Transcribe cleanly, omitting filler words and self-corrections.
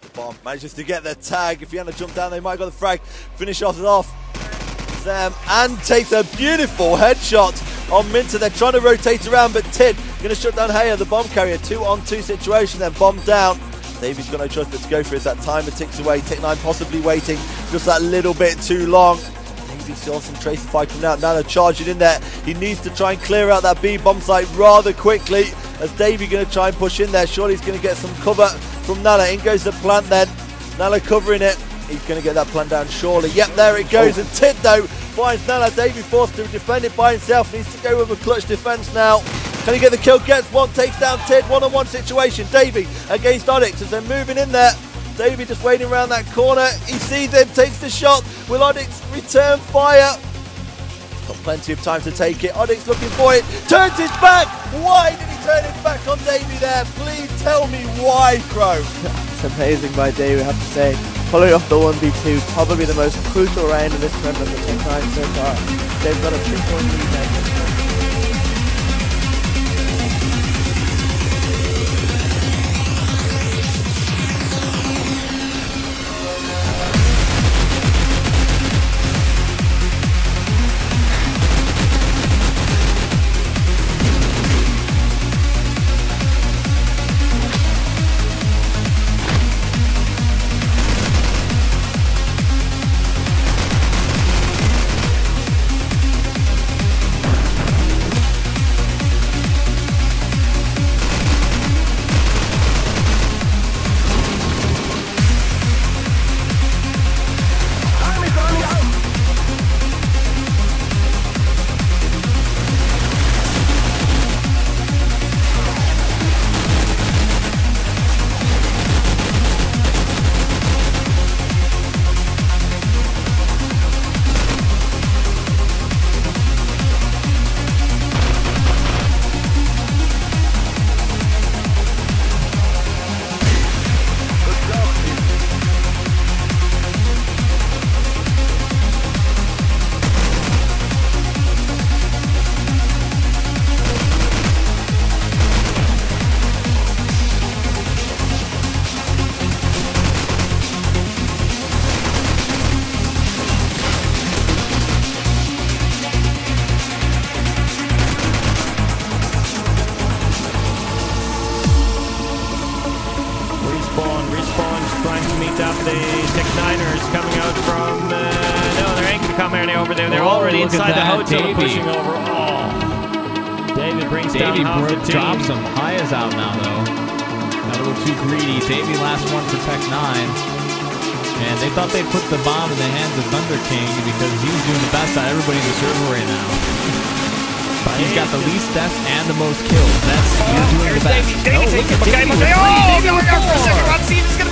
with the bomb. Manages to get their tag. If Fianna jumped down, they might have got the frag. Finish off it off. Sam and takes a beautiful headshot on Minter. They're trying to rotate around, but Tid going to shut down Haya, the bomb carrier. 2-on-2 situation, then bomb down. Davy's got no choice but to go for it. That timer ticks away. Tek9 possibly waiting just that little bit too long. Davy saw some trace of fire coming out. Now they're charging in there. He needs to try and clear out that B bomb site rather quickly. As Davy going to try and push in there. Surely he's going to get some cover from Nala. In goes the plant then. Nala covering it. He's going to get that plant down surely. Yep, there it goes. Oh. And Tid though finds Nala. Davy forced to defend it by himself. Needs to go with a clutch defense now. Can he get the kill? Gets one, takes down Tid. One-on-one situation. Davy against Onyx as they're moving in there. Davy just waiting around that corner. He sees him, takes the shot. Will Onyx return fire? Got plenty of time to take it. Onyx looking for it. Turns his back. Why did he turn his back on Davy there? Please tell me why, Crow. That's amazing by Davy, I have to say. Following off the 1v2, probably the most crucial round in this tournament for tek9 so far. They've got a 3-point lead. The tek9ers coming out from no, they ain't gonna come any over there. They're already inside the hotel, pushing over. Oh, Davy brings down half the team. Drops some Haya's out now though. Got a little too greedy. Davy last one for tek9. And they thought they put the bomb in the hands of Thunder King because he was doing the best out of everybody in the server right now. But he's got the least deaths and the most kills. That's he's doing the best. Davy, oh, look at Davy. Oh, Davy,